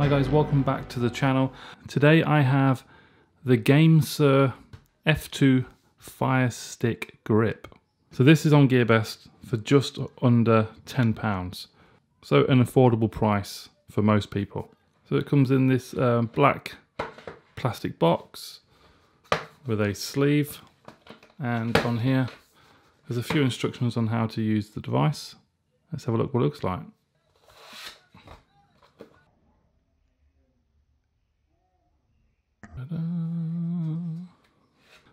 Hi guys, welcome back to the channel. Today I have the GameSir F2 Fire Stick Grip. So this is on GearBest for just under £10. So an affordable price for most people. So it comes in this black plastic box with a sleeve, and on here there's a few instructions on how to use the device. Let's have a look what it looks like.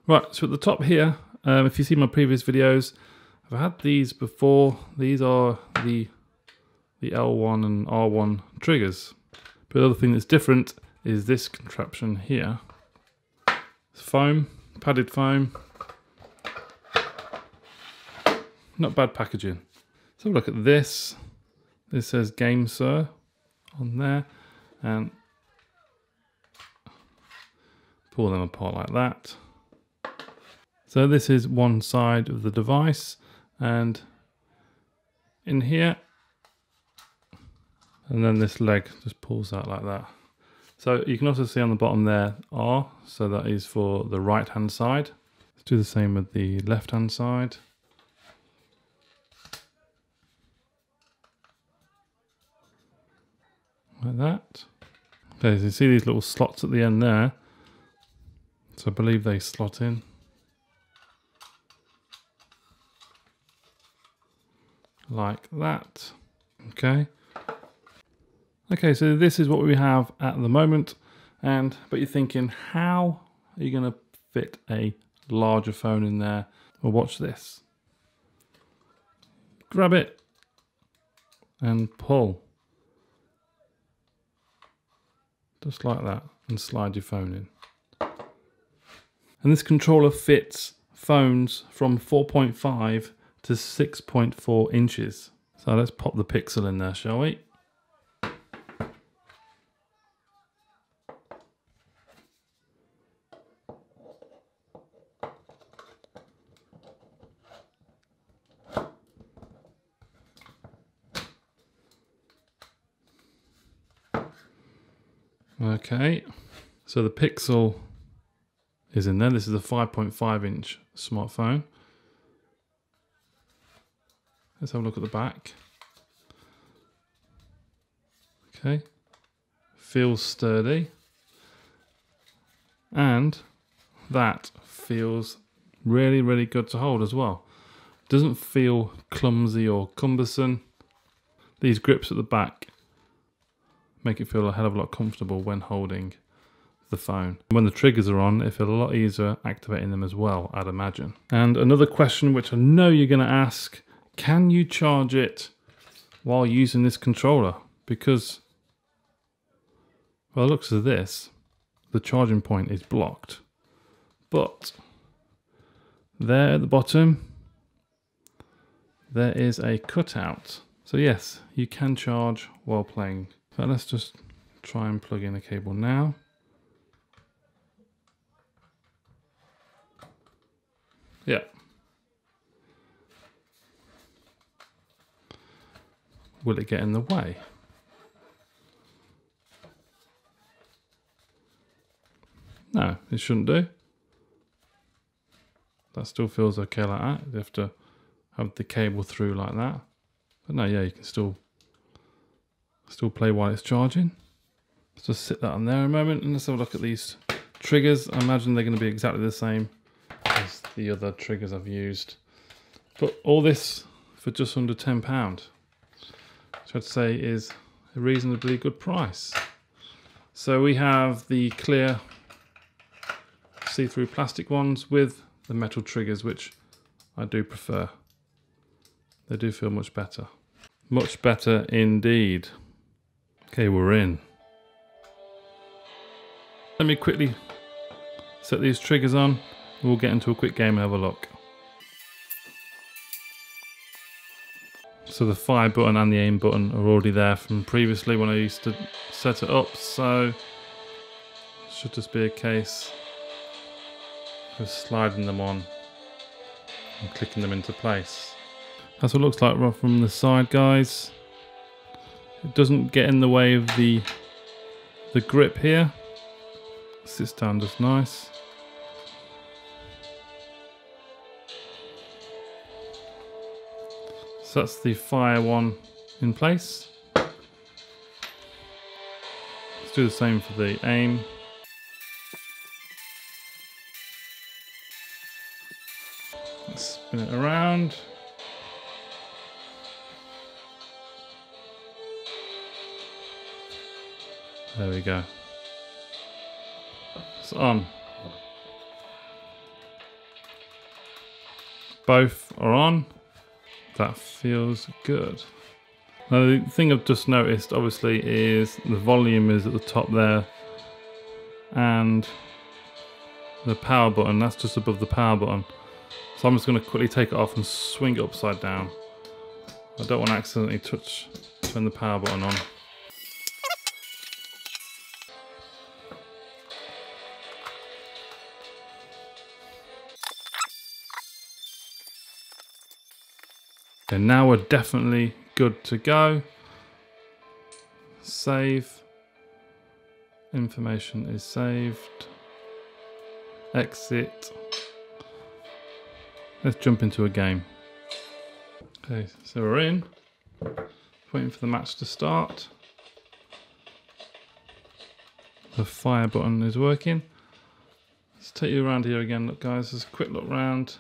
Right, so at the top here, if you see my previous videos, I've had these before. These are the L1 and R1 triggers. But the other thing that's different is this contraption here. It's foam, padded foam. Not bad packaging. Let's have a look at this. This says GameSir on there, and pull them apart like that. So this is one side of the device, and in here, and then this leg just pulls out like that. So you can also see on the bottom there R, so that is for the right hand side. Let's do the same with the left hand side. Like that. Okay, so you see these little slots at the end there. So I believe they slot in. Like that. Okay, so this is what we have at the moment, but you're thinking, how are you going to fit a larger phone in there? Well, watch this. Grab it and pull, just like that, and slide your phone in. And this controller fits phones from 4.5 to 6.4 inches. So let's pop the Pixel in there, shall we? Okay, so the Pixel is in there. This is a 5.5 inch smartphone. Let's have a look at the back. Okay, feels sturdy, and that feels really, really good to hold as well. Doesn't feel clumsy or cumbersome. These grips at the back make it feel a hell of a lot comfortable when holding the phone. When the triggers are on, it feels a lot easier activating them as well, I'd imagine. And another question which I know you're going to ask, can you charge it while using this controller? Because, well, the looks of this, the charging point is blocked. But there at the bottom, there is a cutout. So yes, you can charge while playing. But let's just try and plug in a cable now. Yeah. Will it get in the way? No, it shouldn't do. That still feels okay like that. You have to have the cable through like that. But no, yeah, you can still play while it's charging. Let's just sit that on there a moment, and let's have a look at these triggers. I imagine they're going to be exactly the same as the other triggers I've used. But all this for just under £10, which I'd say is a reasonably good price. So we have the clear see-through plastic ones with the metal triggers, which I do prefer. They do feel much better. Much better indeed. Okay, we're in. Let me quickly set these triggers on. We'll get into a quick game and have a look. So the fire button and the aim button are already there from previously when I used to set it up, so it should just be a case of sliding them on and clicking them into place. That's what it looks like right from the side, guys. It doesn't get in the way of the The grip here sits down just nice. So that's the fire one in place. Let's do the same for the aim. Let's spin it around. There we go. It's on. Both are on. That feels good. Now the thing I've just noticed obviously is the volume is at the top there and the power button, that's just above the power button. So I'm just going to quickly take it off and swing it upside down. I don't want to accidentally turn the power button on. And now we're definitely good to go. Save. Information is saved. Exit. Let's jump into a game. Okay, so we're in. Waiting for the match to start. The fire button is working. Let's take you around here again. Look guys, just a quick look round.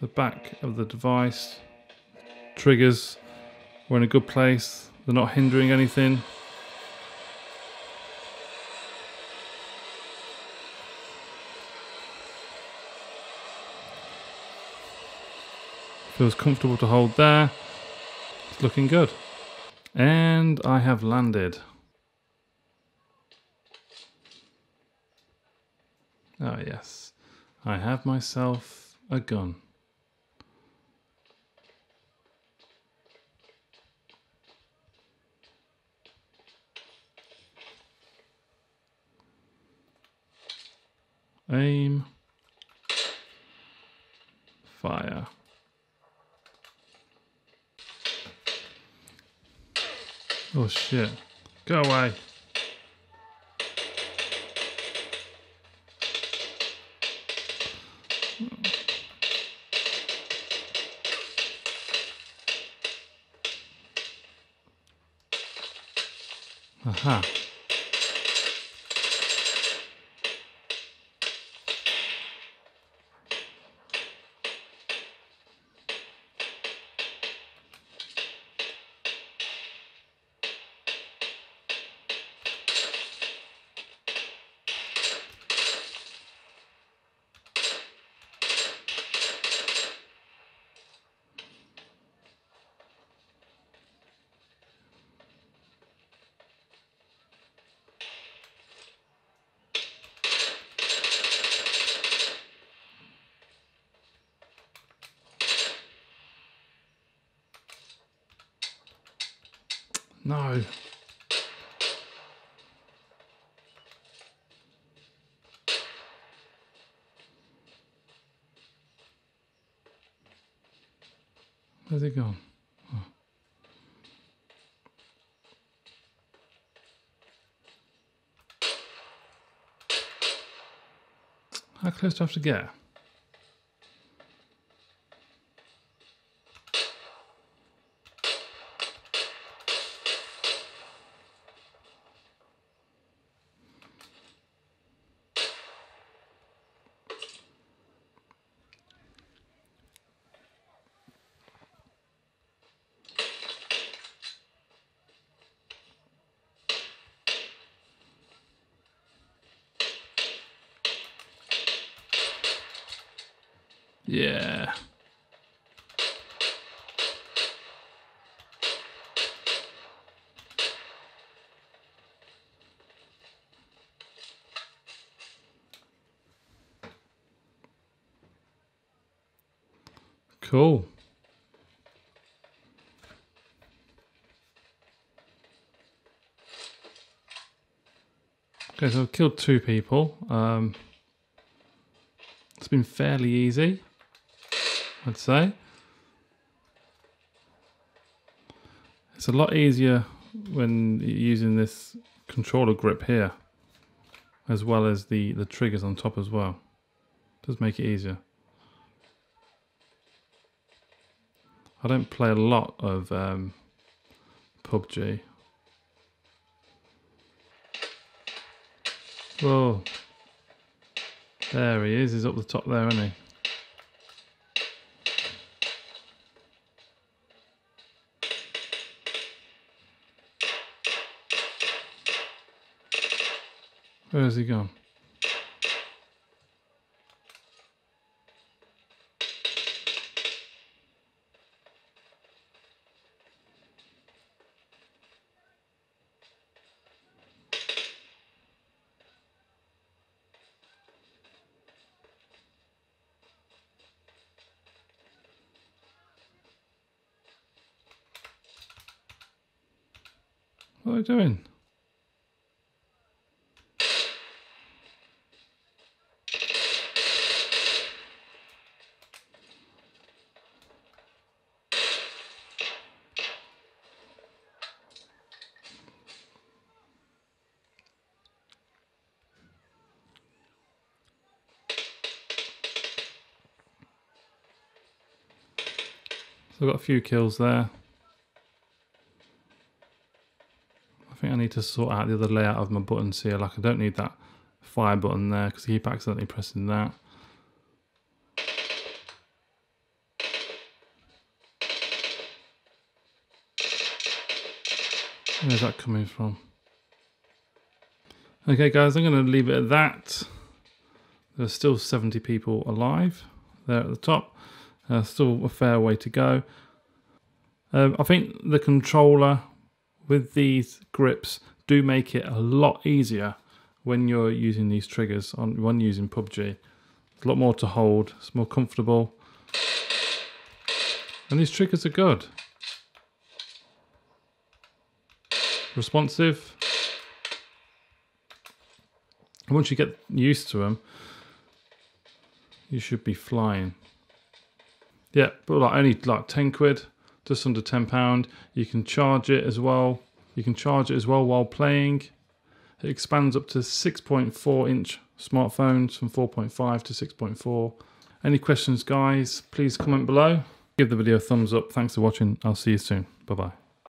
The back of the device, triggers, we're in a good place, they're not hindering anything. Feels comfortable to hold there, it's looking good. And I have landed. Oh yes, I have myself a gun. Aim, fire. Oh shit, go away. Aha. No. Where's it gone? Oh. How close do I have to get? Yeah. Cool. Okay, so I've killed two people. It's been fairly easy, I'd say. It's a lot easier when using this controller grip here, as well as the triggers on top as well. Does make it easier. I don't play a lot of PUBG. Whoa. There he is, he's up the top there, isn't he? Where has he gone? What are they doing? So I've got a few kills there. I think I need to sort out the other layout of my buttons here. Like I don't need that fire button there because I keep accidentally pressing that. Where's that coming from? Okay guys, I'm going to leave it at that. There's still 70 people alive there at the top. Still a fair way to go. I think the controller with these grips do make it a lot easier when you're using these triggers on when using PUBG. It's a lot more to hold, it's more comfortable, and these triggers are good, responsive, and once you get used to them you should be flying. Yeah, but like only like 10 quid, just under £10. You can charge it as well. You can charge it as well while playing. It expands up to 6.4-inch smartphones from 4.5 to 6.4. Any questions, guys? Please comment below. Give the video a thumbs up. Thanks for watching. I'll see you soon. Bye-bye.